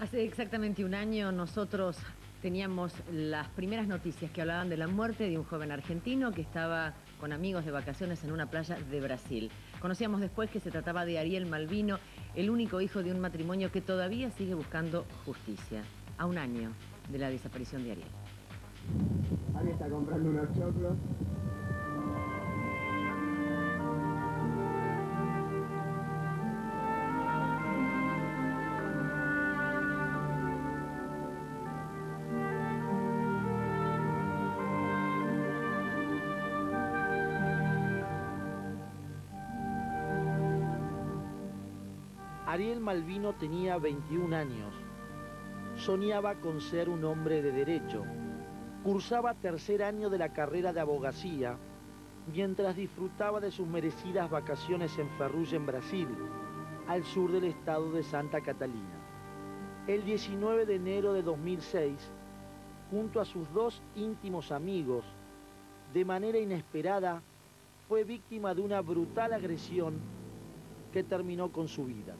Hace exactamente un año nosotros teníamos las primeras noticias que hablaban de la muerte de un joven argentino que estaba con amigos de vacaciones en una playa de Brasil. Conocíamos después que se trataba de Ariel Malvino, el único hijo de un matrimonio que todavía sigue buscando justicia, a un año de la desaparición de Ariel. Alguien está comprando unos choclos. Ariel Malvino tenía 21 años, soñaba con ser un hombre de derecho, cursaba tercer año de la carrera de abogacía, mientras disfrutaba de sus merecidas vacaciones en Ferrulla, en Brasil, al sur del estado de Santa Catalina. El 19 de enero de 2006, junto a sus dos íntimos amigos, de manera inesperada, fue víctima de una brutal agresión que terminó con su vida.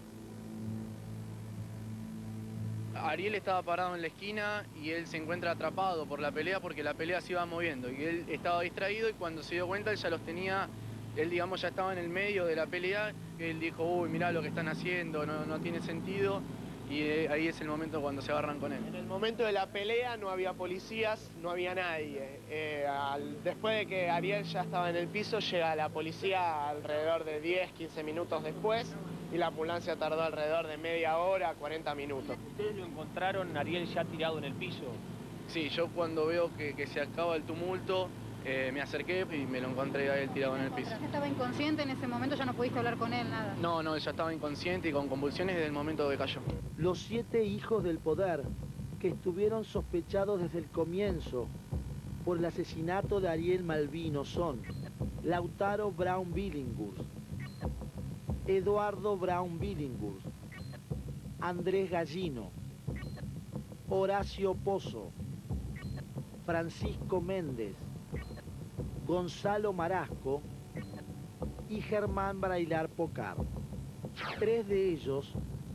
Ariel estaba parado en la esquina y él se encuentra atrapado por la pelea porque la pelea se iba moviendo y él estaba distraído y cuando se dio cuenta él ya los tenía, él digamos ya estaba en el medio de la pelea, él dijo, uy, mirá lo que están haciendo, no tiene sentido y ahí es el momento cuando se agarran con él. En el momento de la pelea no había policías, no había nadie. Después de que Ariel ya estaba en el piso llega la policía alrededor de 10, 15 minutos después. Y la ambulancia tardó alrededor de media hora, 40 minutos. ¿Ustedes lo encontraron, Ariel, ya tirado en el piso? Sí, yo cuando veo que se acaba el tumulto, me acerqué y me lo encontré a él tirado en el piso. ¿Ya estaba inconsciente en ese momento? ¿Ya no pudiste hablar con él, nada? No, ya estaba inconsciente y con convulsiones desde el momento que cayó. Los 7 hijos del poder que estuvieron sospechados desde el comienzo por el asesinato de Ariel Malvino son Lautaro Brown Billingwood, Eduardo Brown Billingwood, Andrés Gallino, Horacio Pozo, Francisco Méndez, Gonzalo Marasco y Germán Brailar Pocar. 3 de ellos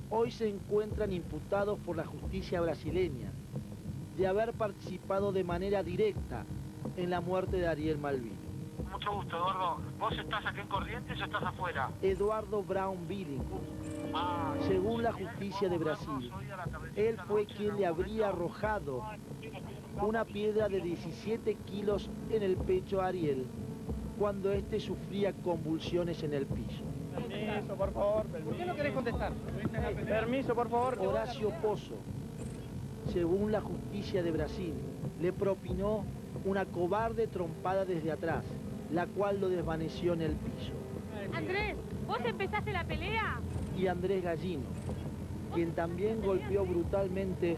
hoy se encuentran imputados por la justicia brasileña de haber participado de manera directa en la muerte de Ariel Malvino. Mucho gusto, Eduardo. ¿Vos estás aquí en Corrientes o estás afuera? Eduardo Brown Billingwood. Según la justicia de Brasil, él fue quien le habría arrojado una piedra de 17 kilos en el pecho a Ariel cuando éste sufría convulsiones en el piso. Permiso, por favor. ¿Por qué no querés contestar? Permiso, por favor. Horacio Pozo, según la justicia de Brasil, le propinó una cobarde trompada desde atrás, la cual lo desvaneció en el piso. Andrés, ¿vos empezaste la pelea? Y Andrés Gallino, quien también golpeó brutalmente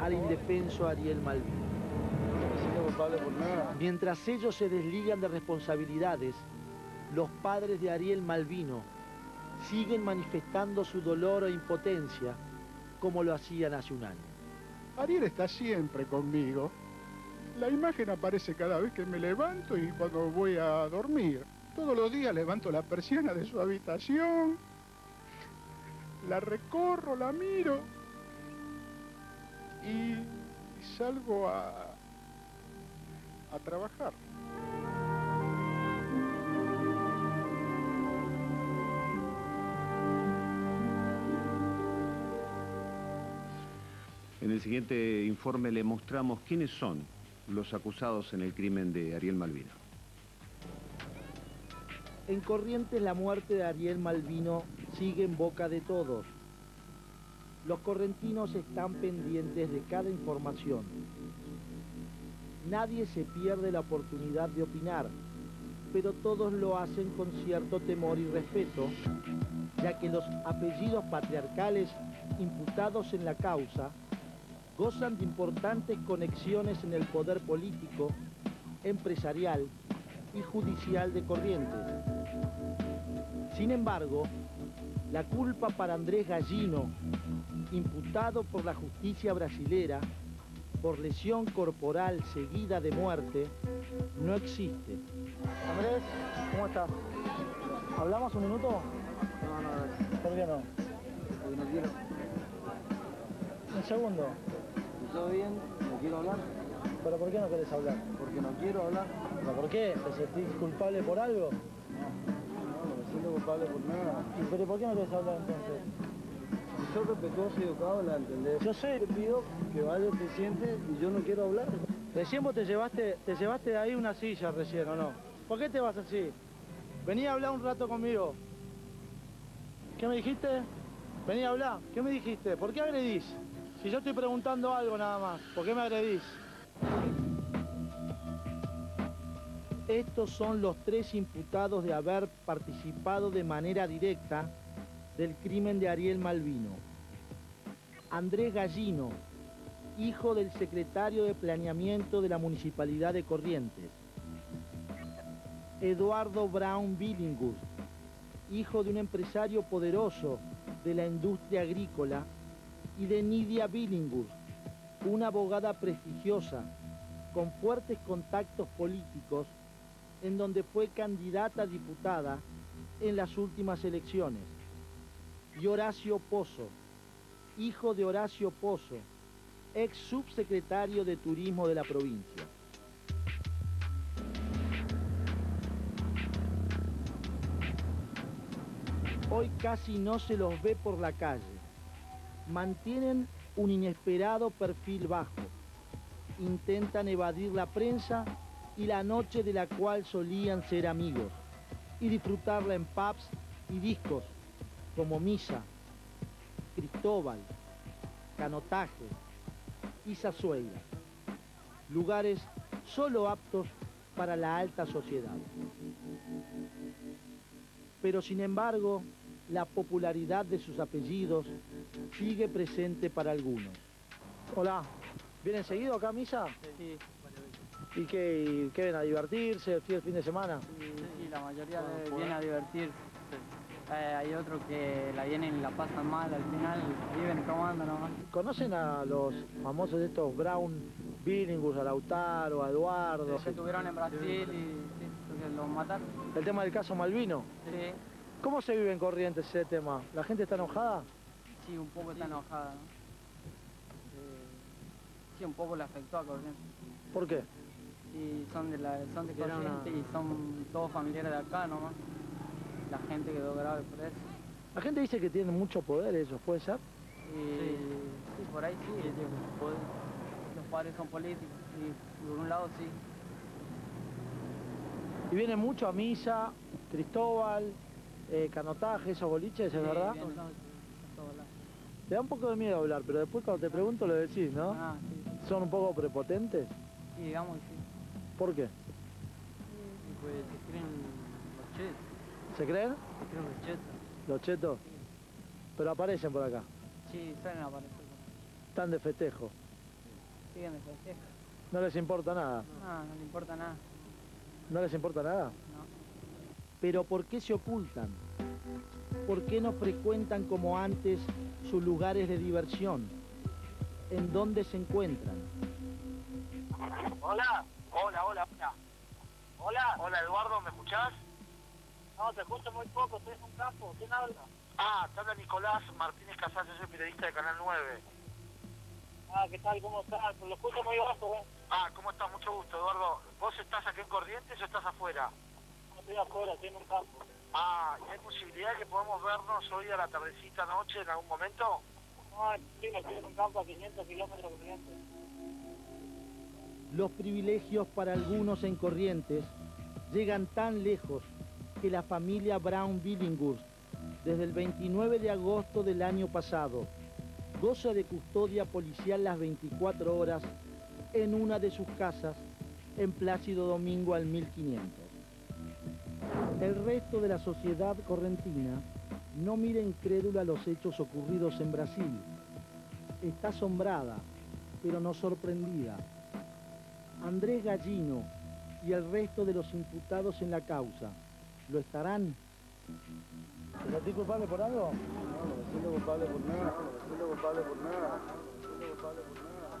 al indefenso Ariel Malvino. Mientras ellos se desligan de responsabilidades, los padres de Ariel Malvino siguen manifestando su dolor e impotencia como lo hacían hace un año. Ariel está siempre conmigo. La imagen aparece cada vez que me levanto y cuando voy a dormir. Todos los días levanto la persiana de su habitación, la recorro, la miro y salgo a trabajar. En el siguiente informe le mostramos quiénes son los acusados en el crimen de Ariel Malvino. En Corrientes la muerte de Ariel Malvino sigue en boca de todos. Los correntinos están pendientes de cada información. Nadie se pierde la oportunidad de opinar, pero todos lo hacen con cierto temor y respeto, ya que los apellidos patriarcales imputados en la causa gozan de importantes conexiones en el poder político, empresarial y judicial de Corrientes. Sin embargo, la culpa para Andrés Gallino, imputado por la justicia brasilera por lesión corporal seguida de muerte, no existe. Andrés, ¿cómo estás? ¿Hablamos un minuto? No. ¿Por qué no? un segundo. ¿Todo bien? ¿No quiero hablar? ¿Pero por qué no querés hablar? Porque no quiero hablar. ¿Pero por qué? ¿Te sentís culpable por algo? No, no me siento culpable por nada. ¿Pero por qué no querés hablar entonces? Si sos respetuoso y educado, la entendés. Yo sé. Te pido que vayas, te sientes y yo no quiero hablar. Recién vos te llevaste de ahí una silla recién, ¿o no? ¿Por qué te vas así? Vení a hablar un rato conmigo. ¿Qué me dijiste? Vení a hablar. ¿Qué me dijiste? ¿Por qué agredís? Si yo estoy preguntando algo nada más, ¿por qué me agredís? Estos son los tres imputados de haber participado de manera directa del crimen de Ariel Malvino. Andrés Gallino, hijo del secretario de Planeamiento de la Municipalidad de Corrientes. Eduardo Brown Billingwood, hijo de un empresario poderoso de la industria agrícola, y de Nidia Billinghurst, una abogada prestigiosa, con fuertes contactos políticos, en donde fue candidata a diputada en las últimas elecciones. Y Horacio Pozo, hijo de Horacio Pozo, ex subsecretario de Turismo de la provincia. Hoy casi no se los ve por la calle. Mantienen un inesperado perfil bajo. Intentan evadir la prensa y la noche de la cual solían ser amigos y disfrutarla en pubs y discos como Misa, Cristóbal, Canotaje y Zazuela. Lugares solo aptos para la alta sociedad. Pero sin embargo, la popularidad de sus apellidos sigue presente para algunos. Hola, ¿vienen seguido acá a misa? Sí, varias veces. ¿Y qué ven a divertirse el fin de semana? Sí, la mayoría viene a divertirse. Sí. Hay otros que la vienen y la pasan mal, al final viven tomando nomás. ¿Conocen a los famosos de estos Brown Billingwood, a Lautaro, a Eduardo? Sí, se estuvieron en Brasil y sí, los mataron. ¿El tema del caso Malvino? Sí. ¿Cómo se vive en Corrientes ese tema? ¿La gente está enojada? Sí, un poco está enojada, ¿no? Sí, un poco le afectó a Corrientes. ¿Por qué? Sí, son de Corrientes y son todos familiares de acá nomás. La gente quedó grave por eso. La gente dice que tienen mucho poder ellos, ¿puede ser? Sí, por ahí sí, ellos tienen poder. Los padres son políticos y por un lado sí. Y vienen mucho a misa, Cristóbal, Canotaje, esos boliches, ¿es verdad? Bien, te da un poco de miedo hablar, pero después cuando te pregunto lo decís, ¿no? Ah, sí. ¿Son un poco prepotentes? Sí, digamos que sí. ¿Por qué? Sí, pues se creen los chetos. ¿Se creen? Se creen los chetos. ¿Los chetos? Sí. ¿Pero aparecen por acá? Sí, suelen aparecer por acá. ¿Están de festejo? Sí, siguen de festejo. ¿No les importa nada? No les importa nada. ¿No les importa nada? No. Pero ¿por qué se ocultan? ¿Por qué no frecuentan como antes sus lugares de diversión? ¿En dónde se encuentran? Hola, Eduardo, ¿me escuchás? No, te escucho muy poco, estoy en un campo. ¿Quién habla? Ah, te habla Nicolás Martínez Casas, yo soy periodista de Canal 9. Ah, ¿qué tal? ¿Cómo estás? Lo escucho muy bajo, ¿eh? Ah, ¿cómo estás? Mucho gusto, Eduardo. ¿Vos estás aquí en Corrientes o estás afuera? Estoy afuera, estoy en un campo. Ah, ¿y hay posibilidad que podamos vernos hoy a la tardecita, noche, en algún momento? No, estoy en un campo a 500 kilómetros de Corrientes. Los privilegios para algunos en Corrientes llegan tan lejos que la familia Brown Billinghurst, desde el 29 de agosto del año pasado, goza de custodia policial las 24 horas en una de sus casas en Plácido Domingo al 1500. El resto de la sociedad correntina no mira incrédula los hechos ocurridos en Brasil. Está asombrada, pero no sorprendida. Andrés Gallino y el resto de los imputados en la causa, ¿lo estarán? ¿Te sentís culpable por algo? No, no me siento culpable por nada.